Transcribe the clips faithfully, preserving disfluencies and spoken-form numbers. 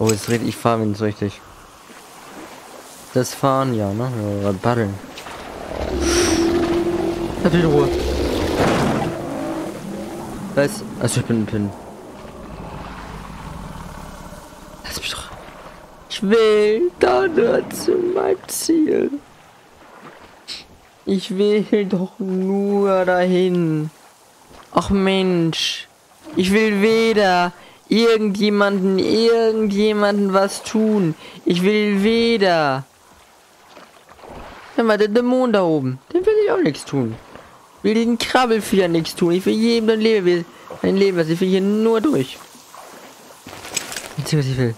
Oh, jetzt rede ich fahre wenn es richtig. Das fahren ja, ne? Ja, paddeln. Hat die Ruhe. Da ist. Also ich bin ein Pin. Lass mich doch. Ich will da nur zu meinem Ziel. Ich will doch nur dahin. Ach Mensch. Ich will weder irgendjemanden, irgendjemanden was tun. Ich will weder. Hör mal, der Dämon da oben. Dem will ich auch nichts tun. Ich will den Krabbelfieder nichts tun. Ich will jedem ein Leben, ein Leben lassen. Ich will hier nur durch. Jetzt was ich will.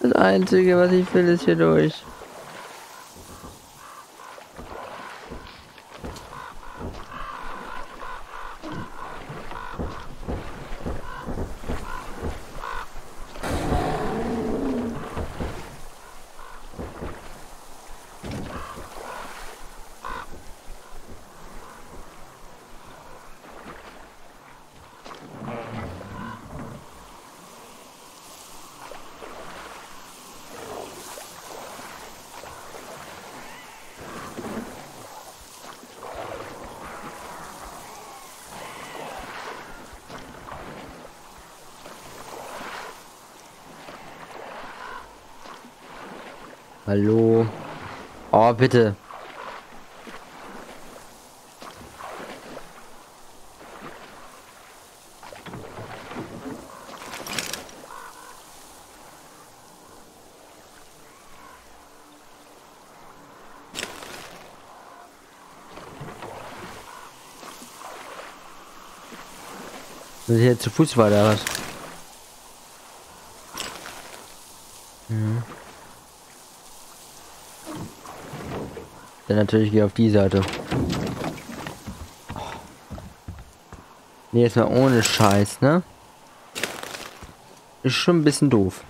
Das Einzige, was ich will, ist hier durch. Hallo. Oh, bitte. Sind hier zu Fuß weiter was? Mhm. Dann natürlich gehe ich auf die Seite. Nee, jetzt mal ohne Scheiß, ne? Ist schon ein bisschen doof.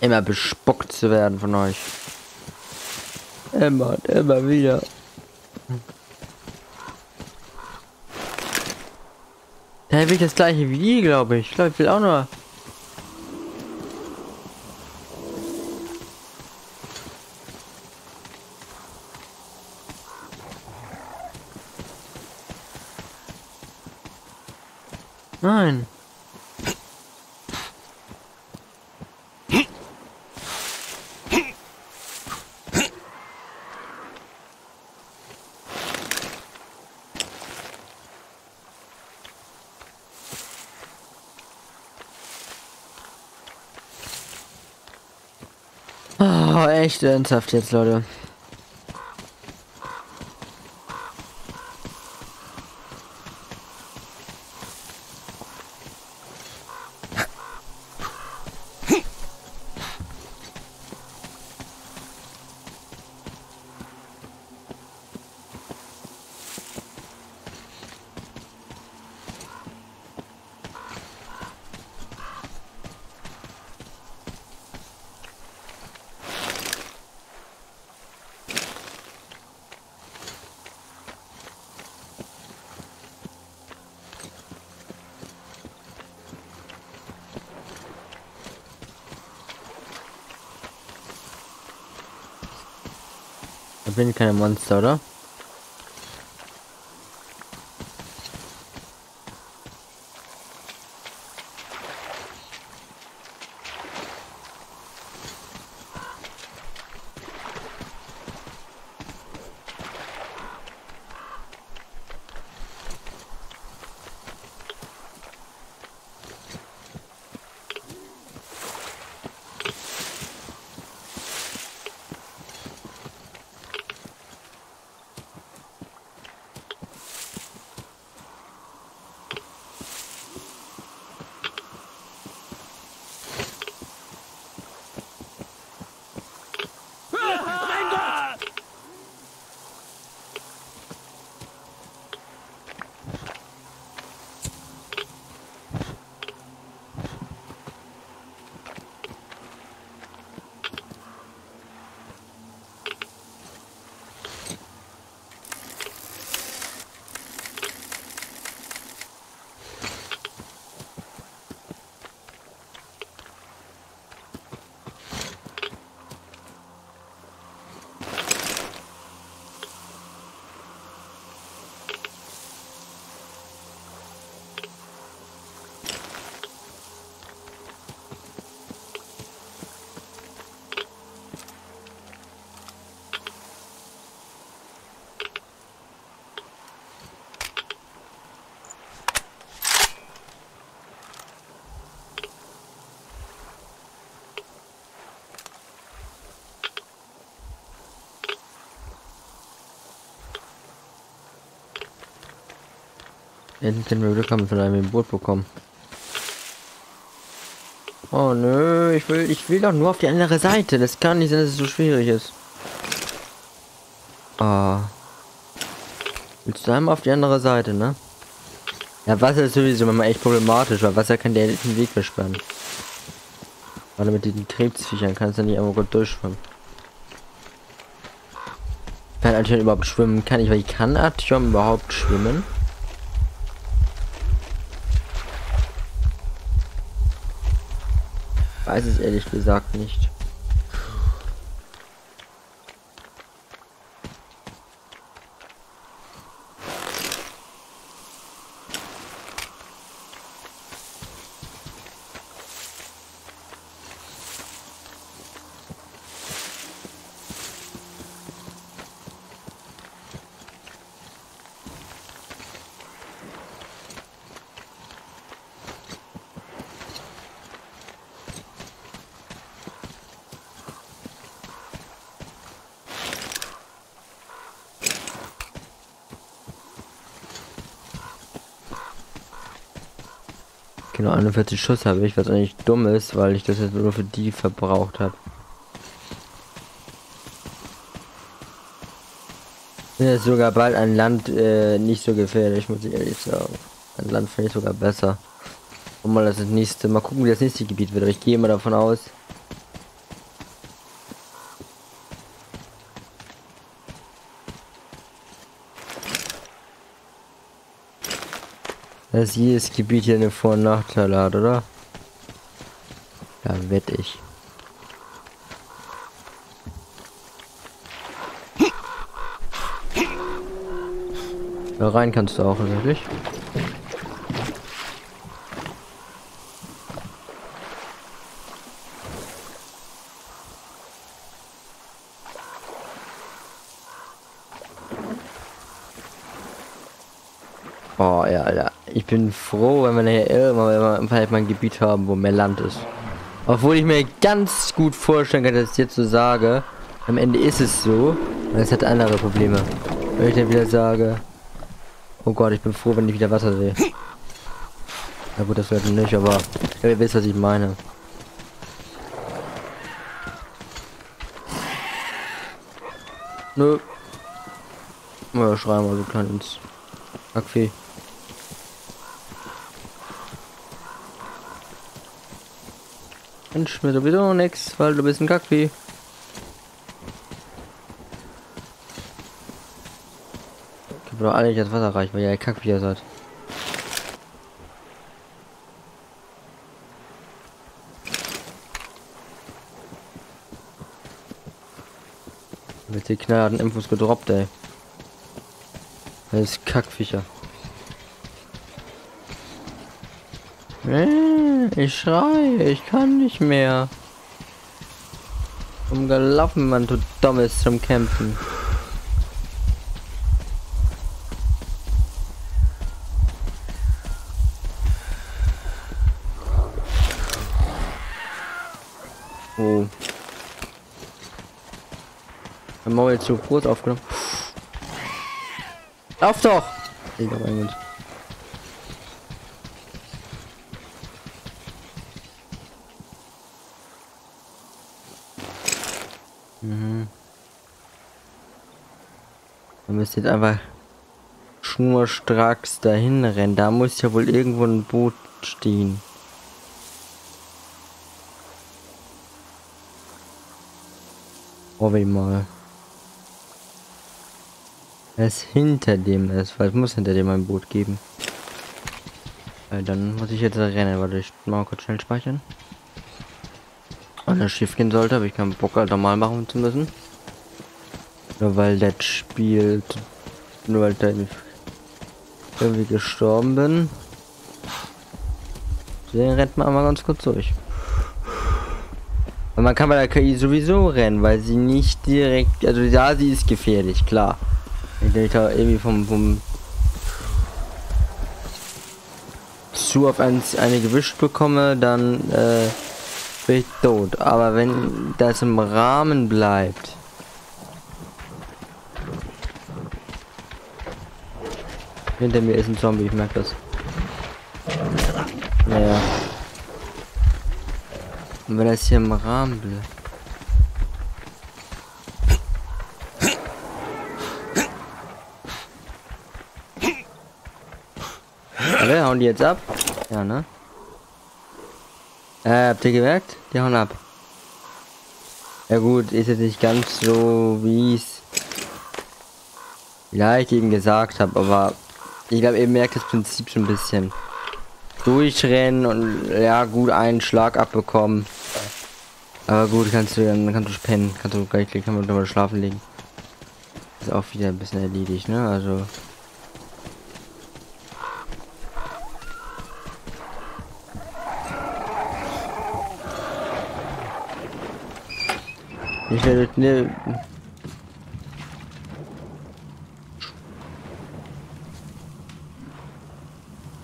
Immer bespuckt zu werden von euch. Immer, immer wieder. Da will ich das gleiche wie die, glaube ich. Ich glaube, ich will auch nur... Nein. Oh, echt ernsthaft jetzt, Leute. Ich bin keine Monster, oder? Hinten können wir Glück haben, vielleicht mit dem Boot bekommen. Oh nö, ich will, ich will doch nur auf die andere Seite. Das kann nicht sein, dass es so schwierig ist. Ah. Willst du einmal auf die andere Seite, ne? Ja, Wasser ist sowieso immer echt problematisch, weil Wasser kann dir den Weg versperren. Weil mit diesen Krebsviechern kannst du nicht einfach gut durchschwimmen. Kann Artjom überhaupt schwimmen? Kann ich, weil ich kann Artjom überhaupt schwimmen? Weiß es ehrlich gesagt nicht. Genau, einundvierzig Schuss habe ich, was eigentlich dumm ist, weil ich das jetzt nur für die verbraucht habe. Mir ist sogar bald an Land äh, nicht so gefährlich, muss ich ehrlich sagen. An Land finde ich sogar besser. Und mal das nächste, mal gucken, wie das nächste Gebiet wird, aber ich gehe mal davon aus. Dass jedes Gebiet hier eine Vor- und Nachteile hat, oder? Da wette ich. Da rein kannst du auch, natürlich. Oh ja, Alter. Ich bin froh, wenn wir nachher irgendwann vielleicht mal ein Gebiet haben, wo mehr Land ist. Obwohl ich mir ganz gut vorstellen kann, dass ich es jetzt so sage. Am Ende ist es so. Und es hat andere Probleme. Wenn ich dann wieder sage, oh Gott, ich bin froh, wenn ich wieder Wasser sehe. Na gut, das wird nicht, aber ihr wisst, was ich meine. Nö. Ja, schreien wir so klein ins Hackfee. Mensch, mir sowieso nix, weil du bist ein Kackvieh. Ich hab doch alle nicht das Wasser reich, weil ihr ein Kackvieh seid. Mit den Knallharten Infos gedroppt, ey. Das ist Kackviecher. Ich schreie, ich kann nicht mehr. Umgelaufen, Mann, du Dummes zum Kämpfen. Oh. Mein Maul ist zu groß aufgenommen. Lauf doch! Ich hab einen Mund. Man müsste jetzt einfach schnurstracks dahin rennen. Da muss ja wohl irgendwo ein Boot stehen. Oh, wie mal. Es hinter dem ist, weil es muss hinter dem ein Boot geben. Weil dann muss ich jetzt rennen, weil ich mal kurz schnell speichern. Wenn das schief gehen sollte, habe ich keinen Bock, halt normal machen zu müssen. Nur weil das Spiel, nur weil ich irgendwie gestorben bin. Den rennt man einmal ganz kurz durch. Und man kann bei der K I sowieso rennen, weil sie nicht direkt, also ja, sie ist gefährlich, klar. Ich denke irgendwie vom, vom zu auf eins eine gewischt bekomme, dann äh, bin ich tot. Aber wenn das im Rahmen bleibt. Hinter mir ist ein Zombie, ich merke das. Naja. Und wenn das hier im Rahmen bleibt. Alle, hauen die jetzt ab? Ja, ne? Äh, habt ihr gemerkt? Die hauen ab. Ja gut, ist jetzt nicht ganz so, wie ich es vielleicht eben gesagt habe, aber ich glaube, ihr merkt das Prinzip schon ein bisschen. Durchrennen und ja gut, einen Schlag abbekommen. Aber gut, kannst du dann kannst du pennen, kannst du gleich kann man drüber schlafen legen. Ist auch wieder ein bisschen erledigt, ne? Also. Ich werde ne.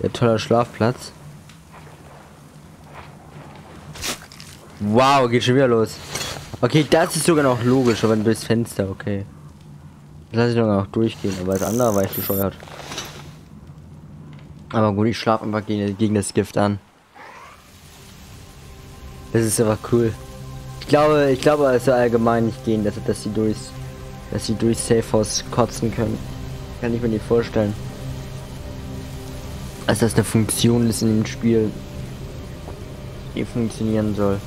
Der toller Schlafplatz. Wow, geht schon wieder los. Okay, das ist sogar noch logisch, aber durchs Fenster, okay. Das lasse ich sogar noch durchgehen, aber das andere war ich bescheuert. Aber gut, ich schlafe einfach gegen, gegen das Gift an. Das ist aber cool. Ich glaube, ich glaube, es soll allgemein nicht gehen, dass, dass sie durchs, dass sie durchs Safehouse kotzen können. Kann ich mir nicht vorstellen. Dass das eine Funktion ist in dem Spiel, die funktionieren soll.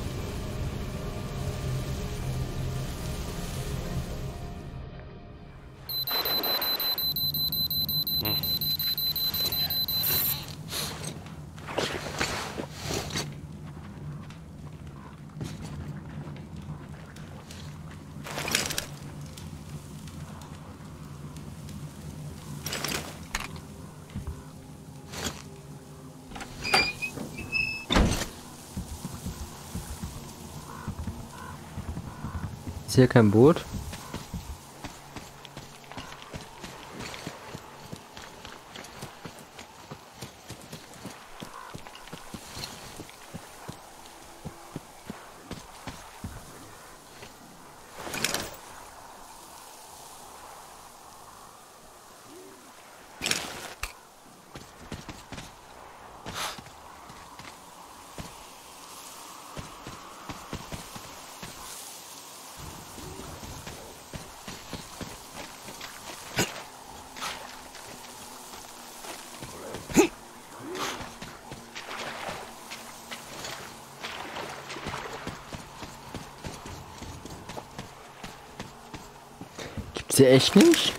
Hier kein Boot. Sie echt nicht?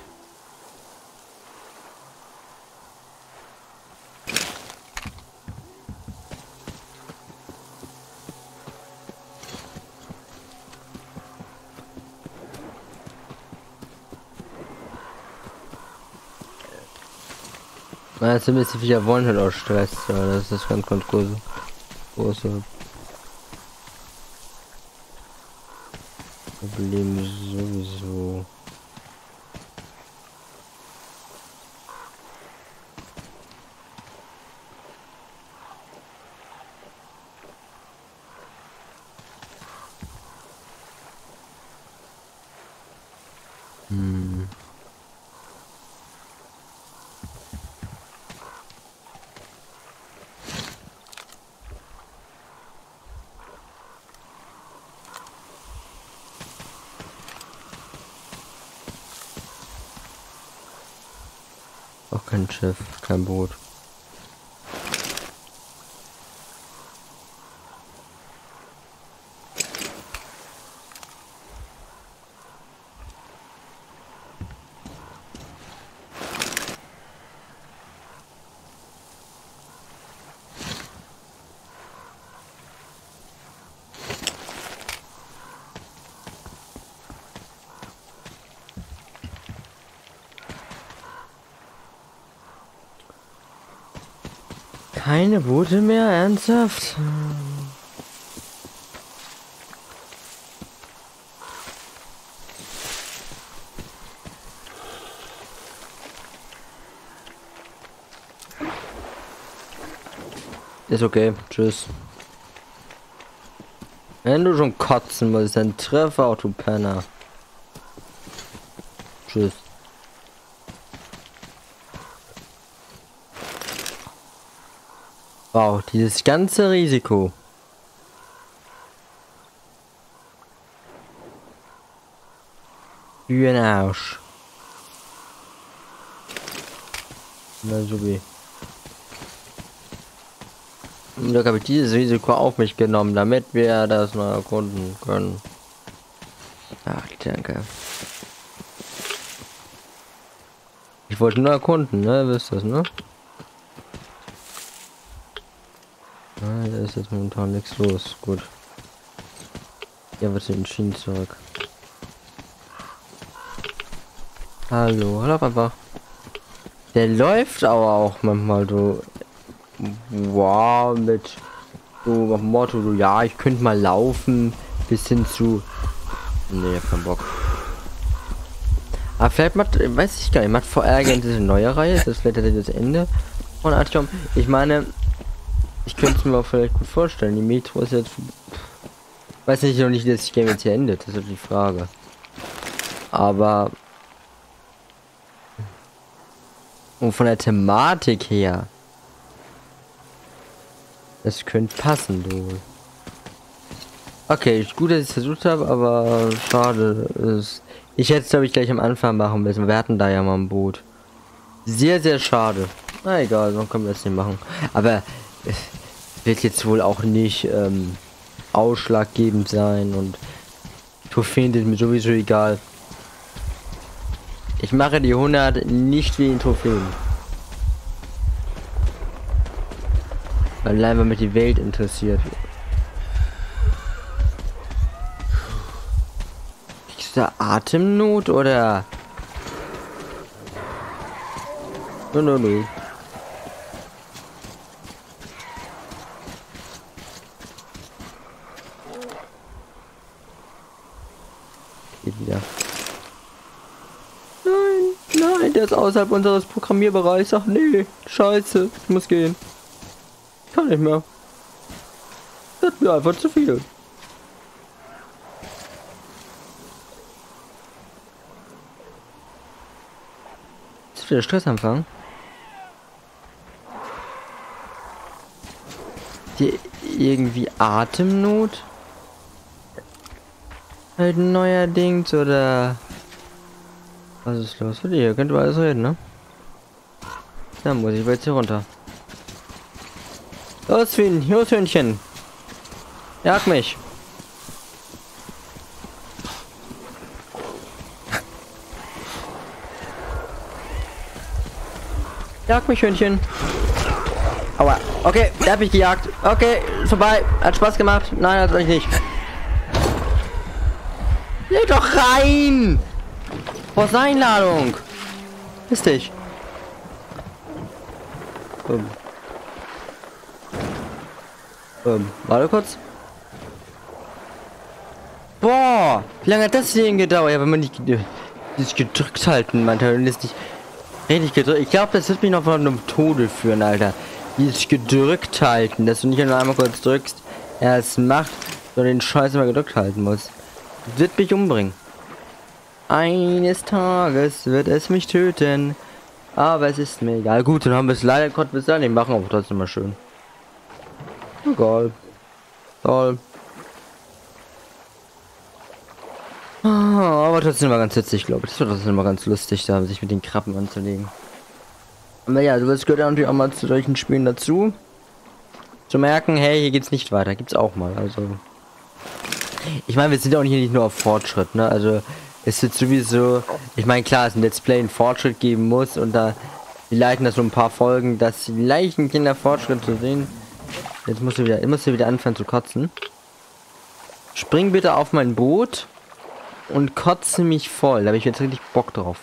Na, zumindest die Viecher wollen halt auch Stress, aber das ist ganz, ganz große, große Problem sowieso. Auch kein Schiff, kein Boot. Keine Boote mehr, ernsthaft? Ist okay, tschüss. Wenn du schon kotzen willst, dann treffe auch, du Penner. Tschüss. Wow, dieses ganze Risiko. Für den Arsch. Na so wie. Und da habe ich dieses Risiko auf mich genommen, damit wir das mal erkunden können. Ach, danke. Ich wollte nur erkunden, ne? Wisst ihr das, ne? Ah, da ist jetzt momentan nichts los. Gut. Ja, wir sind in Schienen zurück. Hallo, hallo Papa. Der läuft aber auch manchmal so. Wow, mit so auf dem Motto, so, ja, ich könnte mal laufen. Bis hin zu. Nee, kein Bock. Aber vielleicht macht, weiß ich gar nicht, macht vor Ärger diese neue Reihe. Das ist vielleicht das Ende von Artjom. Ich meine, ich könnte es mir auch vielleicht gut vorstellen. Die Metro ist jetzt. Pff, weiß nicht, noch nicht, dass das Game jetzt hier endet. Das ist die Frage. Aber. Und von der Thematik her. Das könnte passen, du. Okay, gut, dass ich es versucht habe, aber schade ist. Ich hätte es, glaube ich, gleich am Anfang machen müssen. Wir hatten da ja mal ein Boot. Sehr, sehr schade. Na egal, dann können wir es nicht machen. Aber es wird jetzt wohl auch nicht ähm, ausschlaggebend sein und Trophäen sind mir sowieso egal. Ich mache die hundert nicht wegen Trophäen. Allein weil mich die Welt interessiert. Ist da Atemnot oder? No, no, no. Geht wieder. Nein, nein, der ist außerhalb unseres Programmierbereichs. Ach nee, scheiße, ich muss gehen. Kann nicht mehr. Das ist mir einfach zu viel. Ist wieder Stressanfang. Hier irgendwie Atemnot? Halt neuerdings oder. Was ist los? Für die hier könnt ihr alles reden, ne? Dann muss ich jetzt hier runter. Los, Hühnchen. Jag mich. Jag mich, Hühnchen. Aua. Okay, da hab ich gejagt. Okay, ist vorbei. Hat Spaß gemacht. Nein, hat euch nicht. Leg doch rein! Vor seine Ladung. Ist dich. Um. Ähm, warte kurz. Boah, wie lange hat das denn gedauert? Ja, wenn man nicht, nicht gedrückt halten, man hat das nicht richtig gedrückt. Ich glaube, das wird mich noch von einem Tode führen, Alter. Dieses gedrückt halten, dass du nicht nur einmal kurz drückst, er es macht, sondern den Scheiß immer gedrückt halten muss. Das wird mich umbringen. Eines Tages wird es mich töten. Aber es ist mir egal. Gut, dann haben wir es leider konnten wir es dann nicht machen, aber trotzdem mal schön. Egal. Egal. Oh, aber trotzdem war ganz witzig, glaube ich. Das war trotzdem immer ganz lustig, da sich mit den Krabben anzulegen. Aber ja, das gehört ja natürlich auch mal zu solchen Spielen dazu. Zu merken, hey, hier geht's nicht weiter. Gibt's auch mal. Also. Ich meine, wir sind auch hier nicht nur auf Fortschritt, ne? Also es wird sowieso. Ich meine, klar, es ein Let's Play einen Fortschritt geben muss und da die leiten das so ein paar Folgen, dass die leichten Kinder Fortschritt zu sehen. Jetzt musst du wieder, musst du wieder anfangen zu kotzen. Spring bitte auf mein Boot und kotze mich voll. Da habe ich jetzt richtig Bock drauf.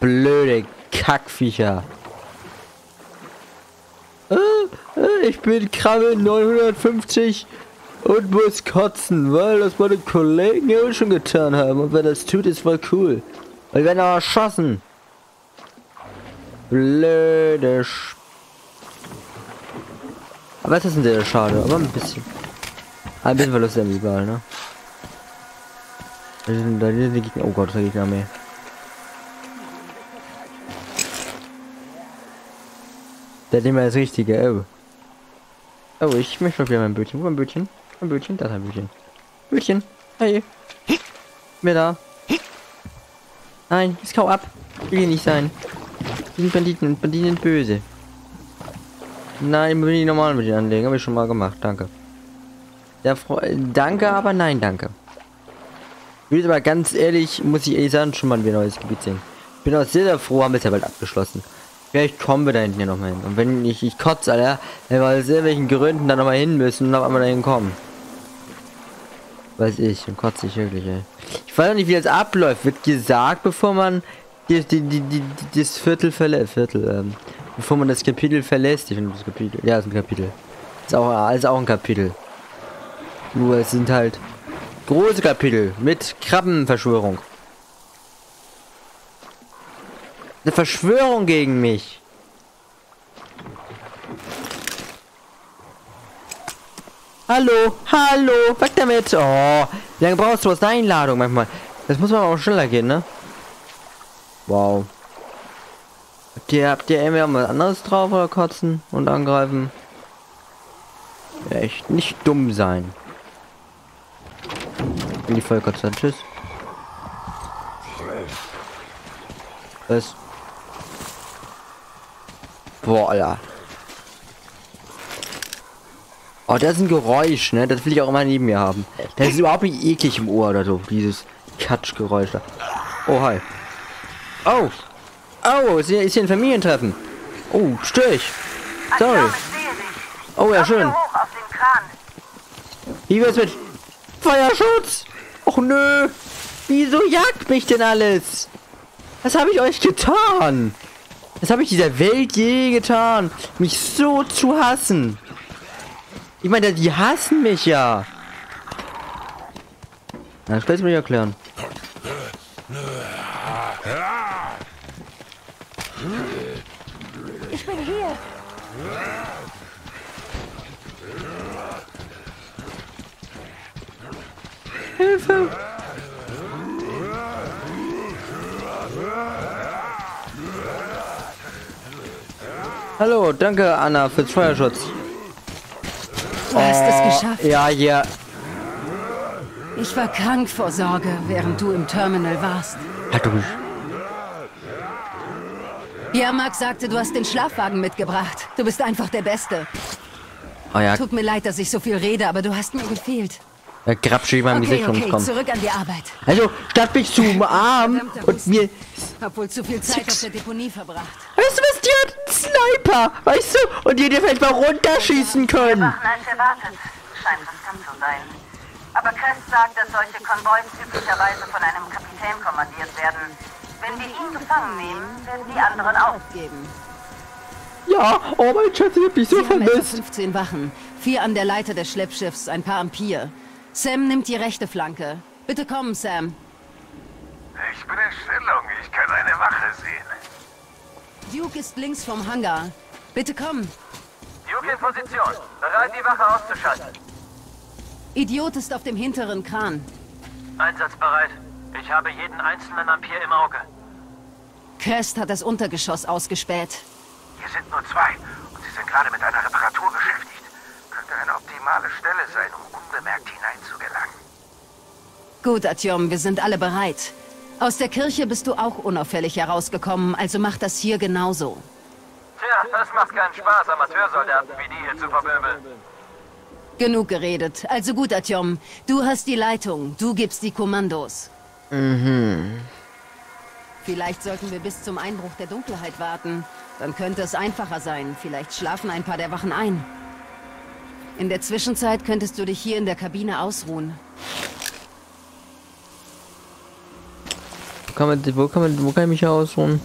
Blöde Kackviecher. Ah, ah, ich bin Krabbe neunhundertfünfzig und muss kotzen, weil das meine Kollegen ja schon getan haben. Und wer das tut, ist voll cool. Weil wir werden aber erschossen. Blöde Sp Aber es ist sehr schade, aber ein bisschen. Ein bisschen Verlust am Ball, ne? Da sind, da sind die Gegner. Oh Gott, da Gegner mehr. Der nehmen wir das richtige, ey. Oh, ich möchte doch wieder mein Bötchen. Wo mein Bötchen? Mein Bötchen? Da ist ein Bötchen. Bötchen! Hey! Mir da! Nein, jetzt kau ab! Will hier nicht sein! Die sind Banditen und Banditen sind böse. Nein, ich will die normalen Bötchen anlegen. Habe ich schon mal gemacht. Danke. Ja, danke, aber nein, danke. Ich will aber ganz ehrlich, muss ich ehrlich sagen, schon mal ein neues Gebiet sehen. Ich bin auch sehr, sehr froh, haben wir es ja bald abgeschlossen. Vielleicht kommen wir da hinten ja nochmal hin. Und wenn ich, ich kotze, Alter, wenn wir aus irgendwelchen Gründen da nochmal hin müssen und auf einmal dahin kommen. Weiß ich, dann kotze ich wirklich, ey. Ich weiß auch nicht, wie das abläuft. Wird gesagt, bevor man die, die, die, die, die, das Viertel verlässt. Viertel, ähm, bevor man das Kapitel verlässt. Ich finde das Kapitel. Ja, das ist ein Kapitel. Ist auch, ist auch ein Kapitel. Nur es sind halt große Kapitel mit Krabbenverschwörung. Eine Verschwörung gegen mich. Hallo, hallo, weg damit. Oh, wie lange brauchst du aus der Einladung manchmal? Das muss man auch schneller gehen, ne? Wow. Habt ihr, habt ihr irgendwie was anderes drauf oder kotzen und angreifen? Echt nicht dumm sein. Die Völker zu sein. Tschüss. Was? Boah, Alter. Oh, das ist ein Geräusch, ne? Das will ich auch immer neben mir haben. Das ist überhaupt nicht eklig im Ohr oder so. Dieses Katschgeräusch da. Oh, hi. Oh. Oh, ist hier, ist hier ein Familientreffen. Oh, stich. Sorry. Oh, ja, schön. Wie wird's mit Feuerschutz? Och, nö. Wieso jagt mich denn alles? Was habe ich euch getan? Was habe ich dieser Welt je getan? Mich so zu hassen. Ich meine, die hassen mich ja. Na, ich will es mir erklären. Ich bin hier. Hilfe. Hallo, danke Anna fürs Feuerschutz. Du hast oh, es geschafft. Ja, ja. Yeah. Ich war krank vor Sorge, während du im Terminal warst. Hat du mich? Jamak sagte, du hast den Schlafwagen mitgebracht. Du bist einfach der Beste. Oh, ja. Tut mir leid, dass ich so viel rede, aber du hast mir gefehlt. Da grapsche ich mal im okay, Gesicht okay, kommt. Zurück an die Arbeit. Also, statt mich zu umarmen und mir... Obwohl zu viel Zeit auf der Deponie verbracht. Weißt du was, die hat einen Sniper, weißt du? Und die hätte vielleicht mal runterschießen können. Wir waren als erwartet. Scheint riskant zu sein. Aber Crest sagt, dass solche Konvois üblicherweise von einem Kapitän kommandiert werden. Wenn wir ihn gefangen nehmen, werden die anderen aufgeben. Ja, oh mein Schatz, ich hab mich so vermisst. fünfzehn Wachen, vier an der Leiter des Schleppschiffs, ein paar am Pier. Sam nimmt die rechte Flanke. Bitte kommen, Sam. Ich bin in Stellung, ich kann eine Wache sehen. Duke ist links vom Hangar. Bitte kommen. Duke in Position. Bereit, die Wache auszuschalten. Idiot ist auf dem hinteren Kran. Einsatzbereit. Ich habe jeden einzelnen am Pier im Auge. Crest hat das Untergeschoss ausgespäht. Hier sind nur zwei und sie sind gerade mit einer Reparatur beschäftigt. Könnte eine optimale Stelle sein, um unbemerkt hineinzugelangen. Gut, Artjom, wir sind alle bereit. Aus der Kirche bist du auch unauffällig herausgekommen, also mach das hier genauso. Tja, das macht keinen Spaß, Amateursoldaten wie die hier zu vermöbeln. Genug geredet. Also gut, Artjom, du hast die Leitung, du gibst die Kommandos. Mhm. Vielleicht sollten wir bis zum Einbruch der Dunkelheit warten. Dann könnte es einfacher sein. Vielleicht schlafen ein paar der Wachen ein. In der Zwischenzeit könntest du dich hier in der Kabine ausruhen. Kann man, wo, kann man, wo kann ich mich ausruhen?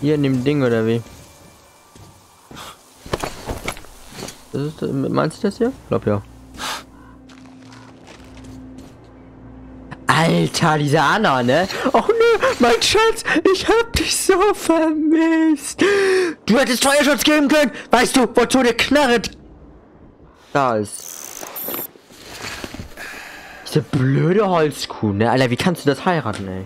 Hier in dem Ding oder wie? Das ist, meinst du das hier? Ich glaube ja. Alter, diese Anna, ne? Och nö, mein Schatz, ich hab dich so vermisst. Du hättest Feuerschutz geben können. Weißt du, wozu der Knarre da ist? Diese blöde Holzkuh, ne? Alter, wie kannst du das heiraten, ey?